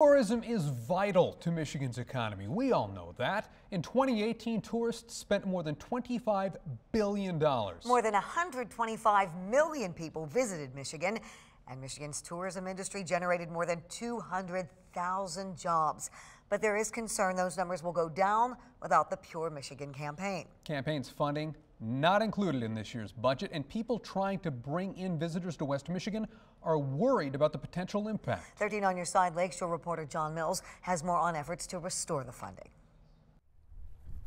Tourism is vital to Michigan's economy. We all know that. In 2018, tourists spent more than $25 billion. More than 125 million people visited Michigan, and Michigan's tourism industry generated more than 200,000 jobs. But there is concern those numbers will go down without the Pure Michigan campaign. Campaign's funding not included in this year's budget, and people trying to bring in visitors to West Michigan are worried about the potential impact. 13 On Your Side Lakeshore reporter John Mills has more on efforts to restore the funding.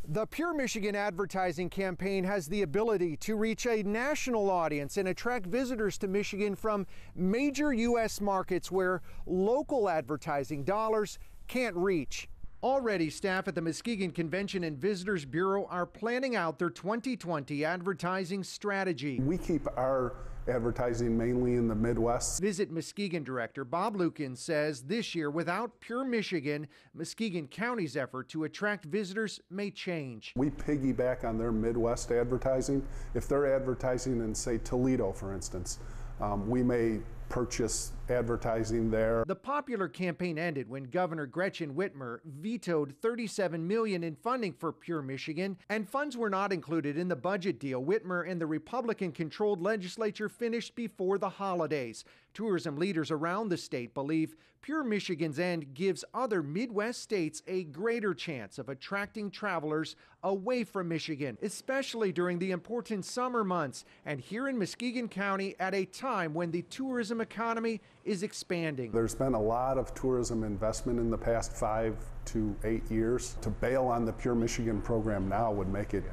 The Pure Michigan advertising campaign has the ability to reach a national audience and attract visitors to Michigan from major U.S. markets where local advertising dollars can't reach. Already, staff at the Muskegon Convention and Visitors Bureau are planning out their 2020 advertising strategy. We keep our advertising mainly in the Midwest. Visit Muskegon Director Bob Lukens says this year, without Pure Michigan, Muskegon County's effort to attract visitors may change. We piggyback on their Midwest advertising. If they're advertising in, say, Toledo, for instance, we may purchase advertising there. The popular campaign ended when Governor Gretchen Whitmer vetoed $37 million in funding for Pure Michigan, and funds were not included in the budget deal Whitmer and the Republican-controlled legislature finished before the holidays. Tourism leaders around the state believe Pure Michigan's end gives other Midwest states a greater chance of attracting travelers away from Michigan, especially during the important summer months, and here in Muskegon County at a time when the tourism economy is expanding. There's been a lot of tourism investment in the past 5 to 8 years. To bail on the Pure Michigan program now would make it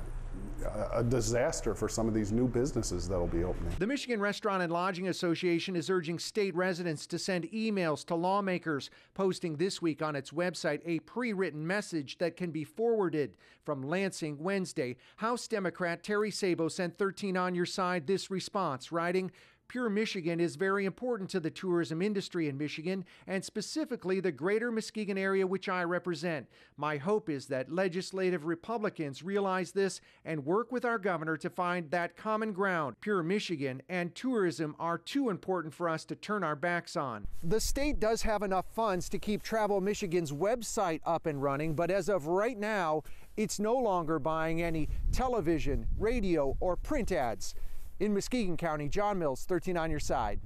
a disaster for some of these new businesses that'll be opening. The Michigan Restaurant and Lodging Association is urging state residents to send emails to lawmakers, posting this week on its website a pre-written message that can be forwarded. From Lansing Wednesday, House Democrat Terry Sabo sent 13 On Your Side this response, writing, Pure Michigan is very important to the tourism industry in Michigan, and specifically the greater Muskegon area, which I represent. My hope is that legislative Republicans realize this and work with our governor to find that common ground. Pure Michigan and tourism are too important for us to turn our backs on. The state does have enough funds to keep Travel Michigan's website up and running, but as of right now, it's no longer buying any television, radio, or print ads. In Muskegon County, John Mills, 13 On Your Side.